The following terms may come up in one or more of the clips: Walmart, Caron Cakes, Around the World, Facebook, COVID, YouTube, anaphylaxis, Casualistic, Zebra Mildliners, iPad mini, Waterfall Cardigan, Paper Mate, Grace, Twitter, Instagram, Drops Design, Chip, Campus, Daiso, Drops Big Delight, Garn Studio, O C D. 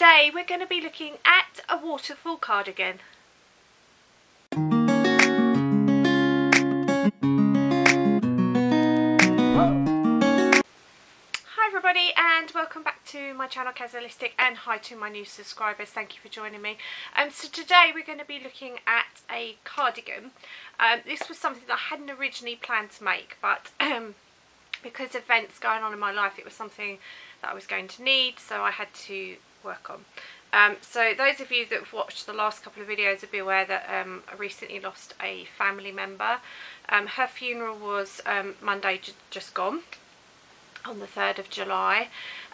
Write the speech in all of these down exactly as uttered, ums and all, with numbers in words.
today we're going to be looking at a waterfall cardigan. Hi everybody and welcome back to my channel Casualistic, and hi to my new subscribers, thank you for joining me. Um, so today we're going to be looking at a cardigan. Um, this was something that I hadn't originally planned to make, but um, because events going on in my life, it was something that I was going to need, so I had to work on. Um, so those of you that have watched the last couple of videos will be aware that um, I recently lost a family member. Um, her funeral was um, Monday just gone, on the third of July,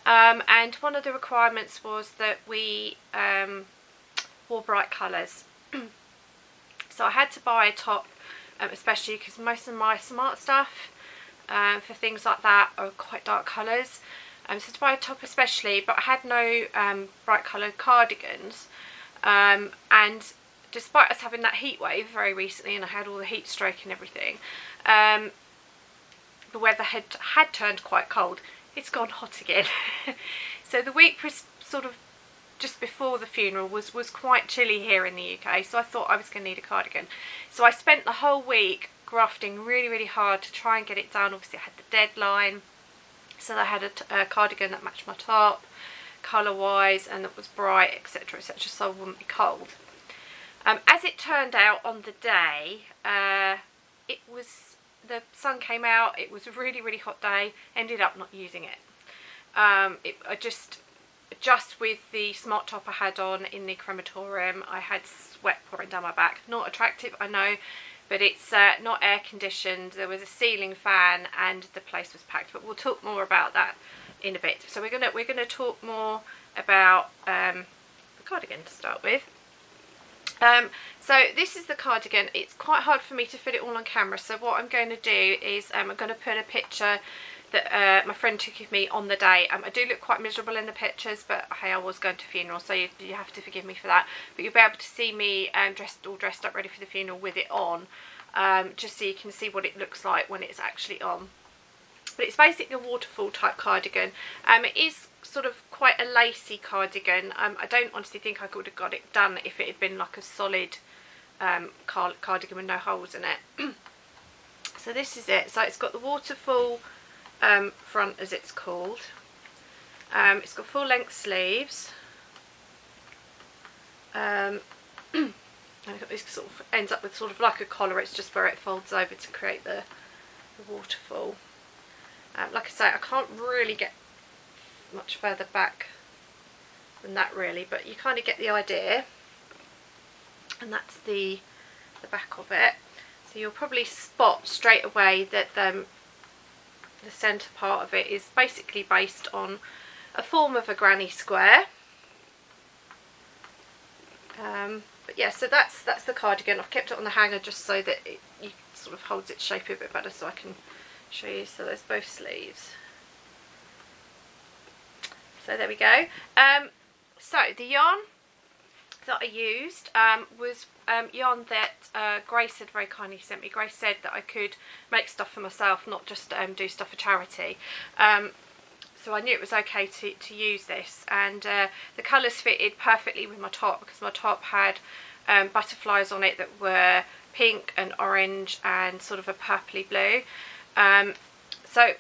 um, and one of the requirements was that we um, wore bright colours. So I had to buy a top, um, especially because most of my smart stuff uh, for things like that are quite dark colours. Um, so to buy a top especially, but I had no um, bright coloured cardigans, um, and despite us having that heat wave very recently and I had all the heat stroke and everything, um, the weather had, had turned quite cold. It's gone hot again. So the week sort of just before the funeral was, was quite chilly here in the U K, so I thought I was going to need a cardigan. So I spent the whole week grafting really, really hard to try and get it done. Obviously I had the deadline. So I had a, t a cardigan that matched my top, colour-wise, and that was bright, et cetera, et cetera, so I wouldn't be cold. Um, as it turned out on the day, uh, it was the sun came out. It was a really, really hot day. Ended up not using it. Um, it I just, just with the smart top I had on in the crematorium, I had sweat pouring down my back. Not attractive, I know. But it's uh, not air conditioned, there was a ceiling fan and the place was packed, but we'll talk more about that in a bit. So we're gonna we're gonna talk more about um, the cardigan to start with. Um, so this is the cardigan. It's quite hard for me to fit it all on camera, so what I'm going to do is um, I'm going to put a picture that uh, my friend took of me on the day. um, I do look quite miserable in the pictures, but hey, I was going to funeral, so you, you have to forgive me for that, but you'll be able to see me um, dressed all dressed up ready for the funeral with it on, um, just so you can see what it looks like when it's actually on. But it's basically a waterfall type cardigan. Um, it is sort of quite a lacy cardigan. um, I don't honestly think I could have got it done if it had been like a solid um, car cardigan with no holes in it. So this is it. So it's got the waterfall um front, as it's called. Um it's got full length sleeves, um and this sort of ends up with sort of like a collar. It's just where it folds over to create the, the waterfall. Um, like I say, I can't really get much further back than that really, but you kind of get the idea, and that's the the back of it. So you'll probably spot straight away that um the centre part of it is basically based on a form of a granny square. Um, but yeah, so that's that's the cardigan. I've kept it on the hanger just so that it you sort of holds its shape a bit better, so I can show you. So there's both sleeves. So there we go. Um, so the yarn that I used um, was um, yarn that uh, Grace had very kindly sent me. Grace said that I could make stuff for myself, not just um, do stuff for charity. Um, so I knew it was okay to, to use this, and uh, the colours fitted perfectly with my top, because my top had um, butterflies on it that were pink and orange and sort of a purpley blue. Um, so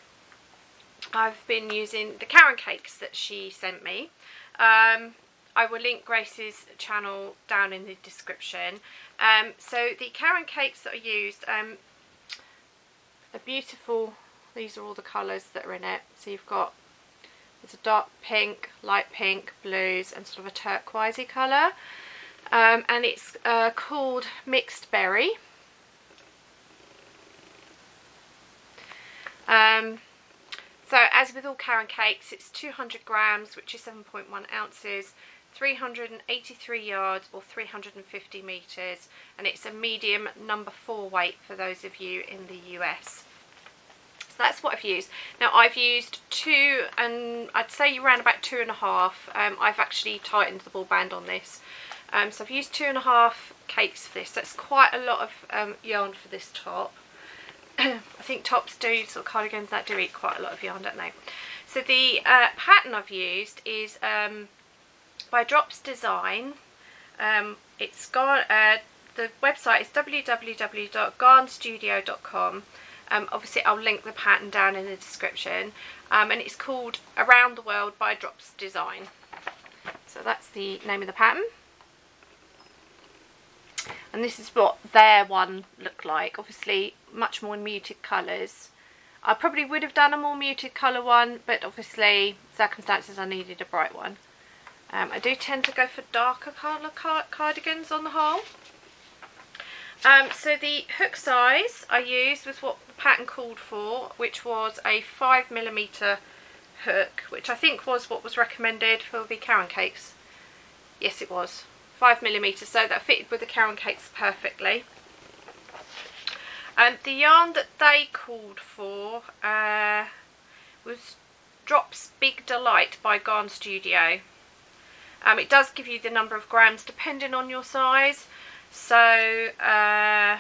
I've been using the Caron Cakes that she sent me. Um, I will link Grace's channel down in the description. Um, so the Caron Cakes that I used um, are beautiful. These are all the colours that are in it. So you've got, it's a dark pink, light pink, blues, and sort of a turquoisey colour. Um, and it's uh, called Mixed Berry. Um, so as with all Caron Cakes, it's two hundred grams, which is seven point one ounces. three hundred eighty-three yards or three hundred fifty meters, and it's a medium number four weight for those of you in the U S. So that's what I've used. Now I've used two, and I'd say around about two and a half. Um, I've actually tightened the ball band on this, um, so I've used two and a half cakes for this. That's quite a lot of um, yarn for this top. I think tops do, sort of cardigans that do eat quite a lot of yarn, don't they? So the uh, pattern I've used is. Um, by Drops Design. Um, it's gone, uh, the website is w w w dot garn studio dot com. Um, obviously I'll link the pattern down in the description, um, and it's called Around the World by Drops Design. So that's the name of the pattern, and this is what their one looked like. Obviously much more muted colours. I probably would have done a more muted colour one, but obviously circumstances I needed a bright one. Um, I do tend to go for darker colour card cardigans on the whole. Um, so the hook size I used was what the pattern called for, which was a five millimeter hook, which I think was what was recommended for the Caron Cakes. Yes, it was five millimeter, so that fitted with the Caron Cakes perfectly. And um, the yarn that they called for uh, was Drops Big Delight by Garn Studio. Um, it does give you the number of grams depending on your size. So uh,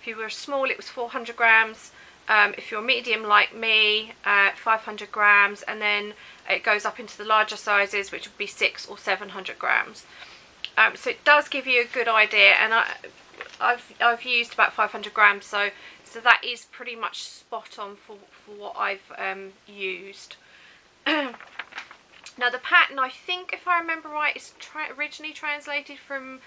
if you were small, it was four hundred grams. Um, if you're medium like me, uh, five hundred grams, and then it goes up into the larger sizes, which would be six or seven hundred grams. Um, so it does give you a good idea, and I, I've I've used about five hundred grams, so so that is pretty much spot on for for what I've um, used. Now the pattern, I think, if I remember right, is tra originally translated from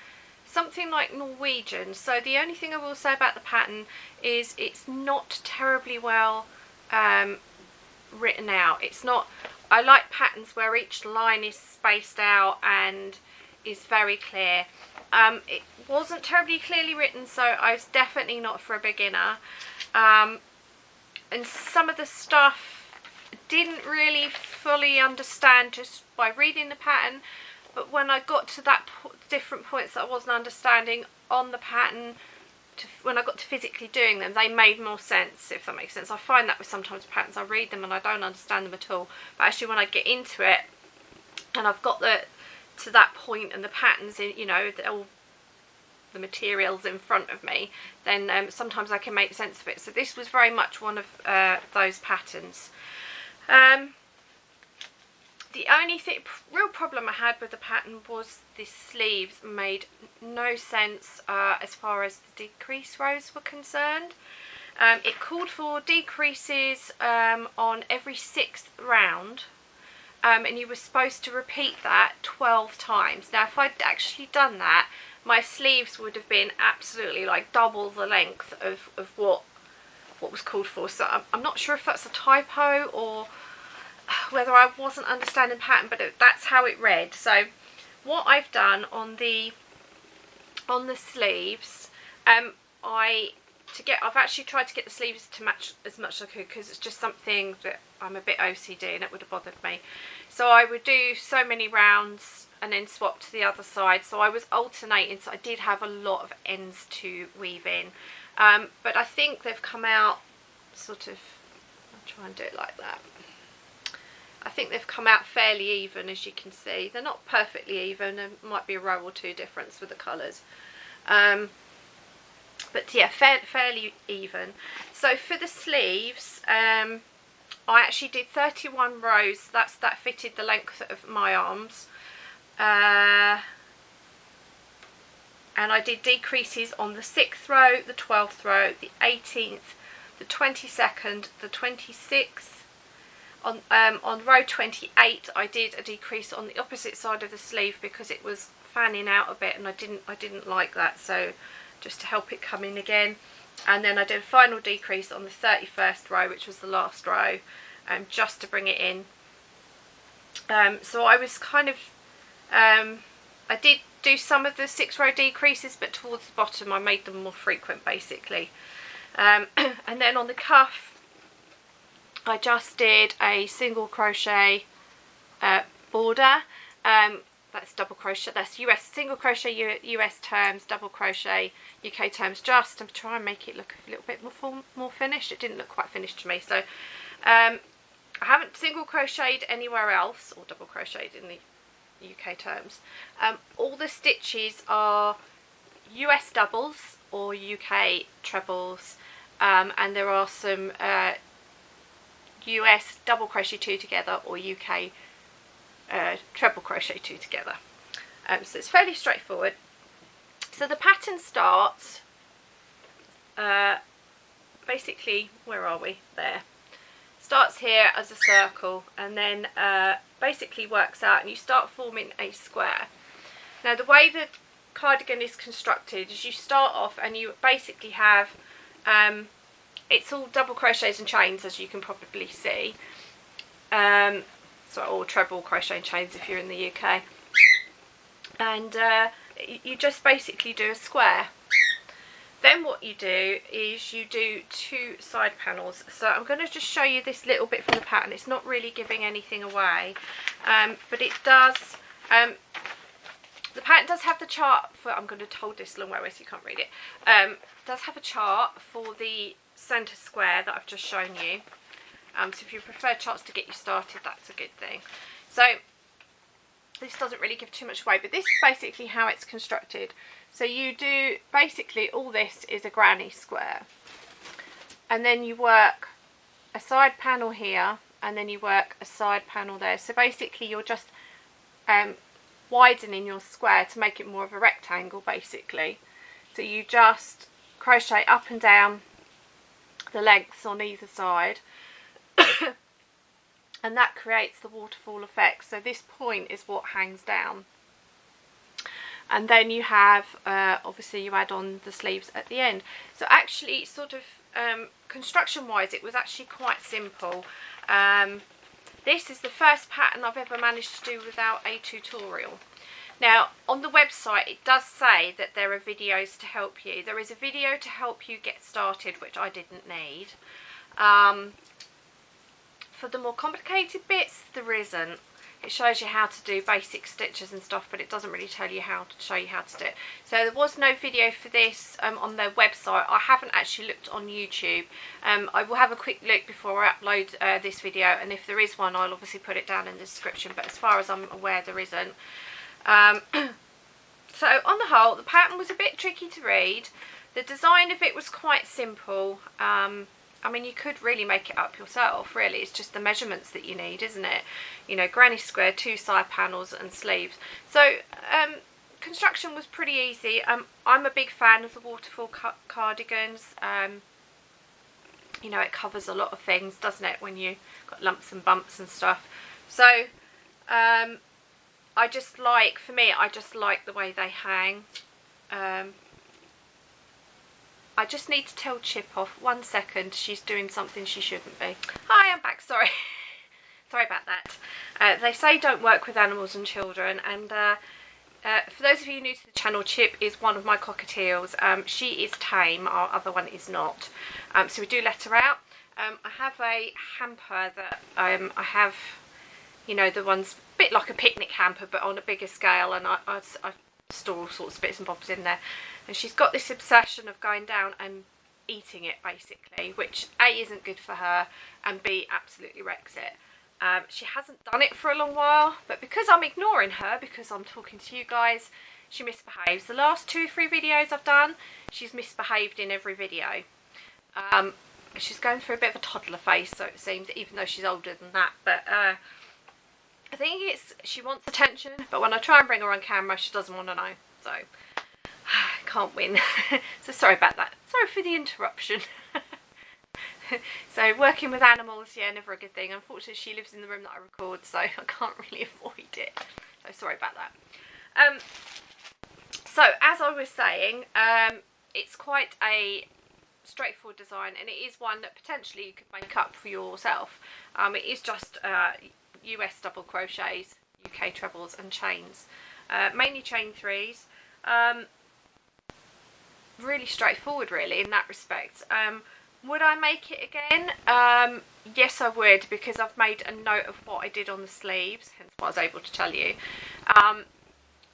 something like Norwegian. So the only thing I will say about the pattern is it's not terribly well um, written out. It's not. I like patterns where each line is spaced out and is very clear. Um, it wasn't terribly clearly written, so I was definitely not for a beginner. Um, and some of the stuff didn't really fully understand just by reading the pattern, but when I got to that po different points that I wasn't understanding on the pattern, to, when I got to physically doing them, they made more sense, if that makes sense. I find that with sometimes patterns, I read them and I don't understand them at all, but actually when I get into it and I've got the to that point and the patterns in, you know, the, all the materials in front of me, then um, sometimes I can make sense of it. So this was very much one of uh, those patterns. Um, the only thing, real problem I had with the pattern was the sleeves made no sense uh, as far as the decrease rows were concerned. Um, it called for decreases um, on every sixth round, um, and you were supposed to repeat that twelve times. Now if I'd actually done that, my sleeves would have been absolutely like double the length of, of what what was called for. So I'm, I'm not sure if that's a typo or whether I wasn't understanding the pattern, but it, that's how it read. So what I've done on the on the sleeves, um, I to get I've actually tried to get the sleeves to match as much as I could, because it's just something that I'm a bit O C D and it would have bothered me. So I would do so many rounds and then swap to the other side. So I was alternating, so I did have a lot of ends to weave in. Um, but I think they've come out sort of, I'll try and do it like that. I think they've come out fairly even, as you can see. They're not perfectly even, there might be a row or two difference with the colours. Um, but yeah, fair, fairly even. So for the sleeves, um, I actually did thirty-one rows, that's that fitted the length of my arms. Uh, and I did decreases on the sixth row, the twelfth row, the eighteenth, the twenty-second, the twenty-sixth. On, um, on row twenty-eight I did a decrease on the opposite side of the sleeve because it was fanning out a bit and I didn't, I didn't like that, so just to help it come in again. And then I did a final decrease on the thirty-first row, which was the last row, um, just to bring it in. Um, so I was kind of Um, I did do some of the six row decreases, but towards the bottom I made them more frequent basically. Um, and then on the cuff I just did a single crochet uh, border. Um, that's double crochet, that's U S, single crochet U S terms, double crochet U K terms, just to try and make it look a little bit more, form, more finished. It didn't look quite finished to me, so um, I haven't single crocheted anywhere else or double crocheted in the U K terms. Um, all the stitches are U S doubles or U K trebles, um, and there are some uh, U S double crochet two together or U K uh, treble crochet two together. Um, so it's fairly straightforward. So the pattern starts uh, basically, where are we? There. Starts here as a circle and then uh, basically works out and you start forming a square. Now the way the cardigan is constructed is you start off and you basically have, um, it's all double crochets and chains, as you can probably see. Um, so, or treble crochet and chains if you're in the U K. And uh, you just basically do a square. Then what you do is you do two side panels. So I'm going to just show you this little bit from the pattern. It's not really giving anything away, um, but it does, um, the pattern does have the chart for, I'm going to hold this long way away so you can't read it, um, does have a chart for the centre square that I've just shown you. Um, so if you prefer charts to get you started, that's a good thing. So this doesn't really give too much away, but this is basically how it's constructed. So you do, basically all this is a granny square, and then you work a side panel here and then you work a side panel there. So basically you're just um, widening your square to make it more of a rectangle basically. So you just crochet up and down the lengths on either side and that creates the waterfall effect. So this point is what hangs down. And then you have, uh, obviously you add on the sleeves at the end. So actually sort of um, construction wise it was actually quite simple. Um, this is the first pattern I've ever managed to do without a tutorial. Now on the website it does say that there are videos to help you. There is a video to help you get started, which I didn't need. Um, for the more complicated bits there isn't. It shows you how to do basic stitches and stuff, but it doesn't really tell you how to show you how to do it. So there was no video for this um, on their website. I haven't actually looked on YouTube. Um, I will have a quick look before I upload uh, this video, and if there is one, I'll obviously put it down in the description. But as far as I'm aware, there isn't. Um, so on the whole, the pattern was a bit tricky to read. The design of it was quite simple. Um, I mean, you could really make it up yourself, really. It's just the measurements that you need, isn't it? You know, granny square, two side panels and sleeves. So, um, construction was pretty easy. Um, I'm a big fan of the waterfall ca cardigans. Um, you know, it covers a lot of things, doesn't it, when you've got lumps and bumps and stuff. So, um, I just like, for me, I just like the way they hang. Um, I just need to tell Chip off one second. She's doing something she shouldn't be. Hi, I'm back. Sorry. Sorry about that. Uh, they say don't work with animals and children. And uh, uh, for those of you new to the channel, Chip is one of my cockatiels. Um, she is tame. Our other one is not. Um, so we do let her out. Um, I have a hamper that um, I have, you know, the one's a bit like a picnic hamper, but on a bigger scale. And I, I, I store all sorts of bits and bobs in there. And she's got this obsession of going down and eating it basically, which A, isn't good for her, and B, absolutely wrecks it. Um, she hasn't done it for a long while, but because I'm ignoring her, because I'm talking to you guys, she misbehaves. The last two or three videos I've done, she's misbehaved in every video. Um, she's going through a bit of a toddler phase, so it seems, even though she's older than that, but uh, I think it's, she wants attention, but when I try and bring her on camera, she doesn't want to know, so... can't win. So sorry about that, sorry for the interruption. So working with animals, yeah, never a good thing. Unfortunately she lives in the room that I record, so I can't really avoid it, so sorry about that. Um, so as I was saying, um, it's quite a straightforward design, and it is one that potentially you could make up for yourself. Um, it is just uh, U S double crochets, U K trebles and chains, uh, mainly chain threes. Um, really straightforward really in that respect. Um, would I make it again? Um, yes I would, because I've made a note of what I did on the sleeves, hence what I was able to tell you. Um,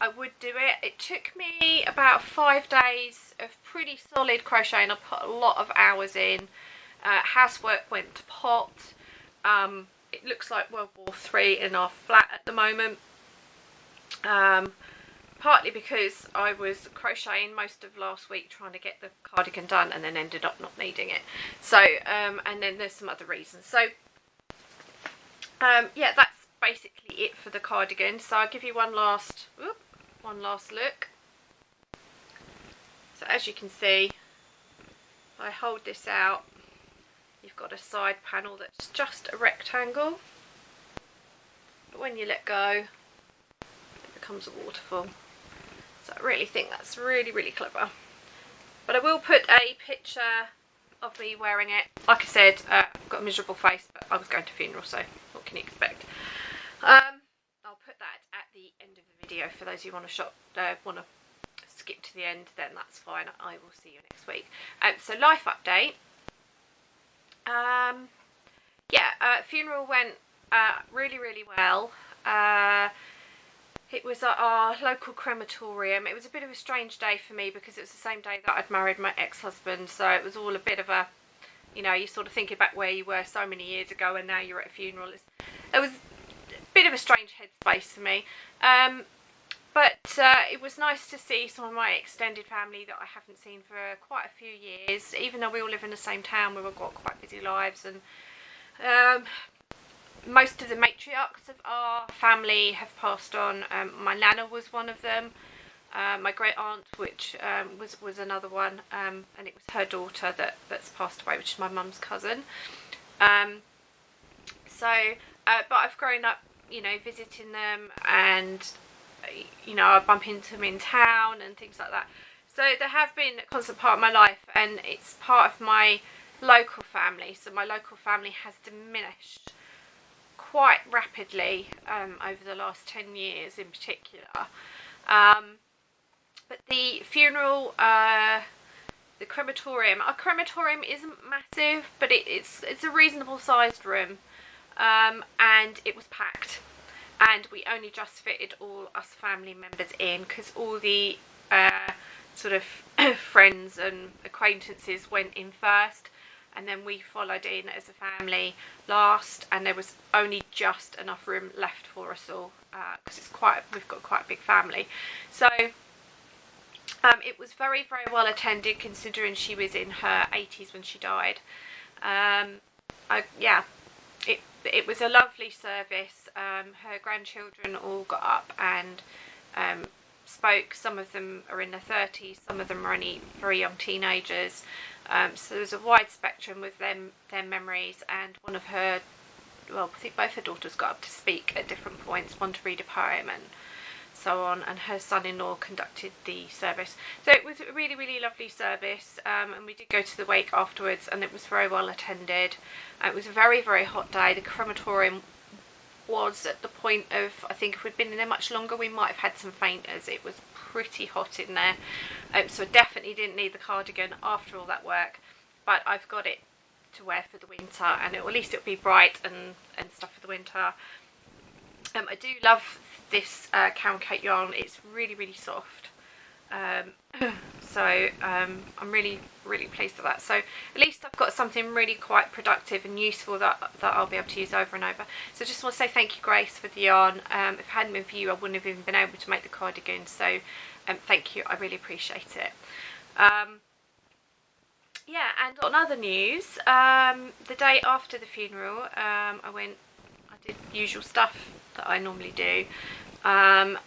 I would do it. It took me about five days of pretty solid crocheting. I put a lot of hours in. Uh, housework went to pot. Um, it looks like World War Three in our flat at the moment. Um, Partly because I was crocheting most of last week trying to get the cardigan done, and then ended up not needing it. So, um, and then there's some other reasons. So, um, yeah, that's basically it for the cardigan. So I'll give you one last whoop, one last look. So as you can see, if I hold this out, you've got a side panel that's just a rectangle, but when you let go it becomes a waterfall. So I really think that's really really clever, but I will put a picture of me wearing it. Like I said, uh, I've got a miserable face, but I was going to a funeral, so what can you expect? Um, I'll put that at the end of the video for those who want to shop, uh, want to skip to the end. Then that's fine. I will see you next week. Um, so life update. Um, yeah, uh, funeral went uh, really, really well. Uh, It was at our local crematorium. It was a bit of a strange day for me because it was the same day that I'd married my ex-husband. So it was all a bit of a, you know, you sort of thinking about where you were so many years ago and now you're at a funeral. It's, it was a bit of a strange headspace for me. Um, but uh, it was nice to see some of my extended family that I haven't seen for quite a few years. Even though we all live in the same town, we've all got quite busy lives. And um, most of the matriarchs of our family have passed on. Um, my nana was one of them, uh, my great aunt, which um, was was another one, um, and it was her daughter that that's passed away, which is my mum's cousin. Um, so, uh, but I've grown up, you know, visiting them, and you know, I bump into them in town and things like that. So they have been a constant part of my life, and it's part of my local family. So my local family has diminished quite rapidly um, over the last ten years in particular, um, but the funeral, uh, the crematorium, our crematorium isn't massive, but it, it's it's a reasonable sized room, um, and it was packed, and we only just fitted all us family members in because all the uh, sort of friends and acquaintances went in first. And then we followed in as a family last, and there was only just enough room left for us all because uh, it's quite we've got quite a big family. So um, it was very very well attended, considering she was in her eighties when she died. Um, I, yeah, it it was a lovely service. Um, her grandchildren all got up and um, spoke. Some of them are in their thirties, some of them are only very young teenagers. Um, so there's a wide spectrum with them, their memories, and one of her, well, I think both her daughters got up to speak at different points, one to read a poem and so on, and her son-in-law conducted the service. So it was a really, really lovely service, um, and we did go to the wake afterwards, and it was very well attended. It was a very, very hot day. The crematorium was at the point of, I think if we'd been in there much longer, we might have had some fainters. It was pretty hot in there, um, so I definitely didn't need the cardigan after all that work, but I've got it to wear for the winter, and it, or at least it'll be bright and, and stuff for the winter. Um, I do love this uh, Caron Cake yarn. It's really really soft, um, so um, I'm really really pleased with that. So at least I've got something really quite productive and useful that, that I'll be able to use over and over. So I just want to say thank you, Grace, for the yarn. Um, if it hadn't been for you, I wouldn't have even been able to make the cardigan, so um, thank you, I really appreciate it. Um, yeah, and on other news, um, the day after the funeral, um, I went, I did the usual stuff that I normally do, um,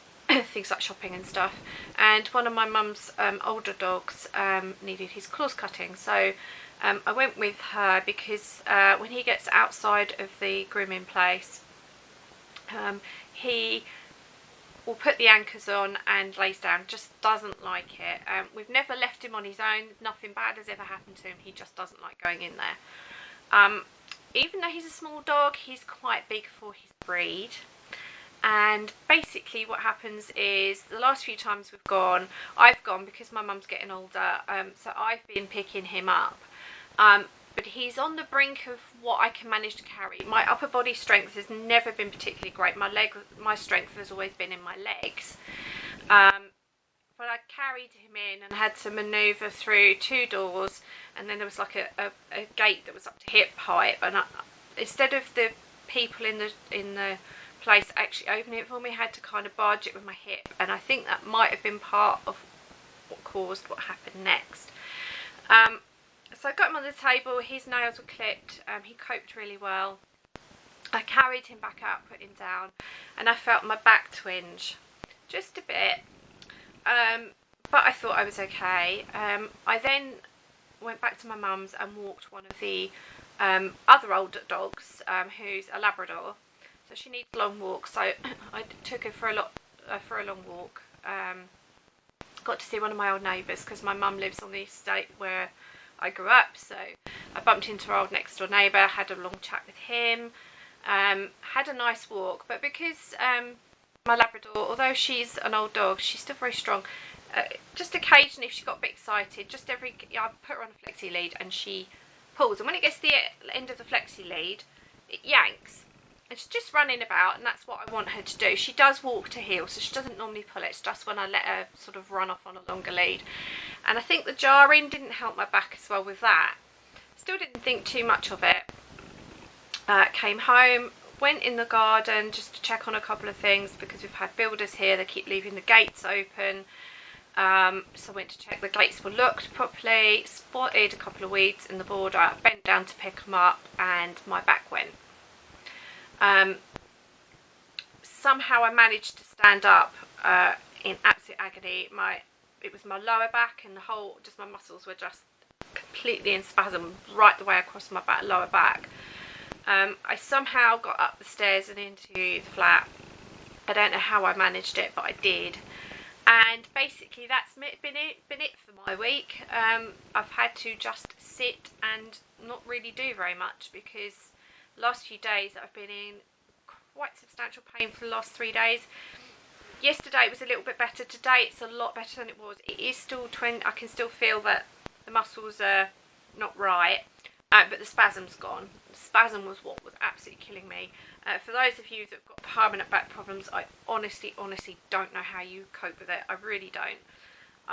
things like shopping and stuff, and one of my mum's um, older dogs um, needed his claws cutting, so um, I went with her because uh, when he gets outside of the grooming place, um, he will put the anchors on and lays down, just doesn't like it. Um, we've never left him on his own, nothing bad has ever happened to him, he just doesn't like going in there. Um, even though he's a small dog, he's quite big for his breed. And basically what happens is the last few times we've gone, I've gone because my mum's getting older, um, so I've been picking him up, um, but he's on the brink of what I can manage to carry. My upper body strength has never been particularly great. My leg, my strength has always been in my legs, um, but I carried him in and had to manoeuvre through two doors, and then there was like a, a, a gate that was up to hip height, and I, instead of the people in the in the place actually opening it for me, I had to kind of barge it with my hip, and I think that might have been part of what caused what happened next. Um, so I got him on the table, his nails were clipped, um, he coped really well, I carried him back out, put him down, and I felt my back twinge just a bit, um, but I thought I was okay. Um, I then went back to my mum's and walked one of the um, other older dogs, um, who's a Labrador, so she needs long walks, so I took her for a, lot, uh, for a long walk. Um, got to see one of my old neighbours because my mum lives on the estate where I grew up, so I bumped into our old next door neighbour, had a long chat with him, um, had a nice walk. But because um, my Labrador, although she's an old dog, she's still very strong, uh, just occasionally if she got a bit excited, just every, I put her on a flexi lead and she pulls, and when it gets to the end of the flexi lead it yanks and she's just running about, and that's what I want her to do. She does walk to heel, so she doesn't normally pull it, it's just when I let her sort of run off on a longer lead. And I think the jarring didn't help my back as well with that. Still didn't think too much of it. Uh, came home, went in the garden just to check on a couple of things because we've had builders here, they keep leaving the gates open. Um, so I went to check the gates were locked properly, spotted a couple of weeds in the border, bent down to pick them up, and my back went. Um, somehow I managed to stand up uh, in absolute agony. My it was my lower back and the whole, just my muscles were just completely in spasm right the way across my back, lower back. Um, I somehow got up the stairs and into the flat. I don't know how I managed it, but I did. And basically that's been it, been it for my week. Um, I've had to just sit and not really do very much because last few days that I've been in quite substantial pain for the last three days. Yesterday was a little bit better. Today it's a lot better than it was. It is still twenty. I can still feel that the muscles are not right, uh, but the spasm's gone. The spasm was what was absolutely killing me. Uh, for those of you that've got permanent back problems, I honestly, honestly don't know how you cope with it. I really don't.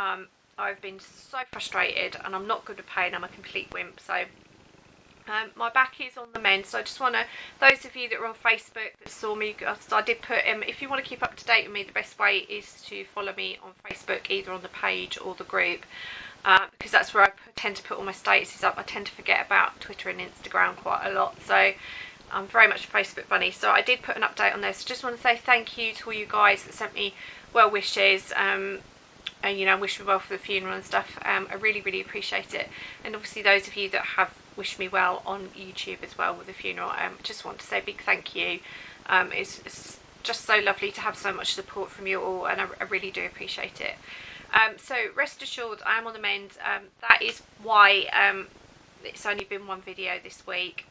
Um, I've been so frustrated, and I'm not good with pain. I'm a complete wimp, so. Um, my back is on the mend, so I just want to, those of you that are on Facebook that saw me, I did put, um, if you want to keep up to date with me, the best way is to follow me on Facebook, either on the page or the group, uh, because that's where I tend to put all my statuses up. I tend to forget about Twitter and Instagram quite a lot, so I'm very much a Facebook bunny, so I did put an update on this. So just want to say thank you to all you guys that sent me well wishes, um, and you know, wish me well for the funeral and stuff. um, I really, really appreciate it, and obviously those of you that have wish me well on YouTube as well with the funeral. I um, just want to say a big thank you. Um, it's, it's just so lovely to have so much support from you all, and I, I really do appreciate it. Um, so rest assured, I am on the mend. Um, that is why um, it's only been one video this week.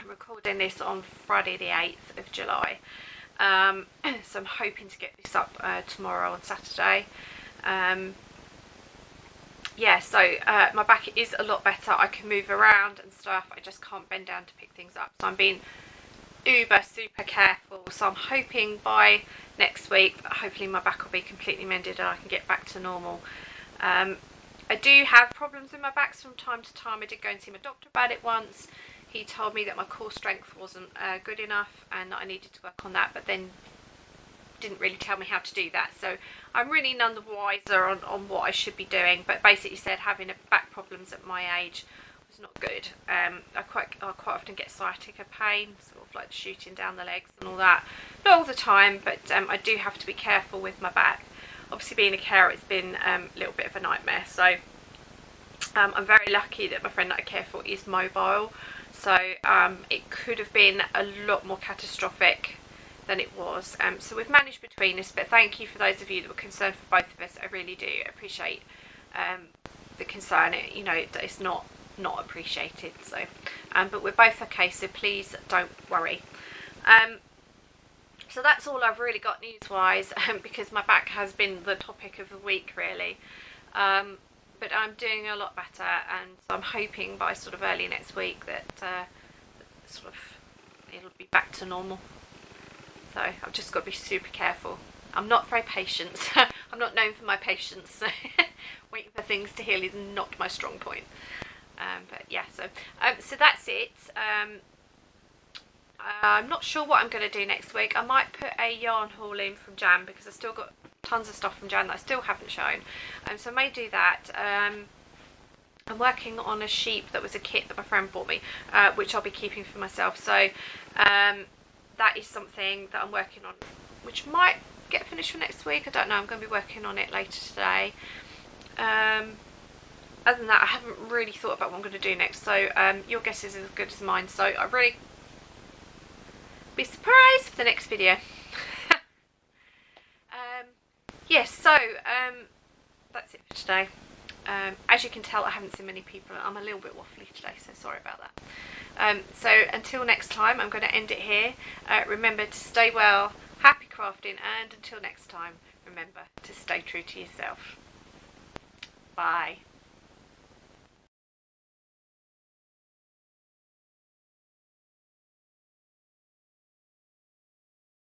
I'm recording this on Friday the eighth of July. Um, so I'm hoping to get this up uh, tomorrow on Saturday. Um, yeah, so uh, my back is a lot better. I can move around and stuff. I just can't bend down to pick things up, so I'm being uber super careful. So I'm hoping by next week, hopefully my back will be completely mended and I can get back to normal. um, I do have problems with my backs from time to time. I did go and see my doctor about it once. He told me that my core strength wasn't uh, good enough and that I needed to work on that, but then didn't really tell me how to do that, so I'm really none the wiser on, on what I should be doing. But basically said having a back problems at my age was not good. um, I quite I quite often get sciatica pain, sort of like shooting down the legs and all that, not all the time, but um, I do have to be careful with my back. Obviously being a carer, it's been um, a little bit of a nightmare, so um, I'm very lucky that my friend that I care for is mobile, so um, it could have been a lot more catastrophic than it was. Um, so we've managed between us, but thank you for those of you that were concerned for both of us. I really do appreciate um, the concern. It, you know, it's not not appreciated. So, um, but we're both okay, so please don't worry. Um, so that's all I've really got news-wise, um, because my back has been the topic of the week really. Um, but I'm doing a lot better, and I'm hoping by sort of early next week that uh, sort of it'll be back to normal. So I've just got to be super careful. I'm not very patient. I'm not known for my patience. So waiting for things to heal is not my strong point. Um, but yeah, so um, so that's it. Um, I'm not sure what I'm going to do next week. I might put a yarn haul in from Jan because I've still got tons of stuff from Jan that I still haven't shown. Um, so I may do that. Um, I'm working on a sheep that was a kit that my friend bought me, uh, which I'll be keeping for myself. So um, that is something that I'm working on, which might get finished for next week. I don't know. I'm going to be working on it later today. Um, other than that, I haven't really thought about what I'm going to do next. So um, your guess is as good as mine. So I really be surprised for the next video. um, yes. So um, that's it for today. Um, as you can tell, I haven't seen many people. I'm a little bit waffly today, so sorry about that. Um, so until next time, I'm going to end it here. Uh, remember to stay well, happy crafting, and until next time, remember to stay true to yourself. Bye.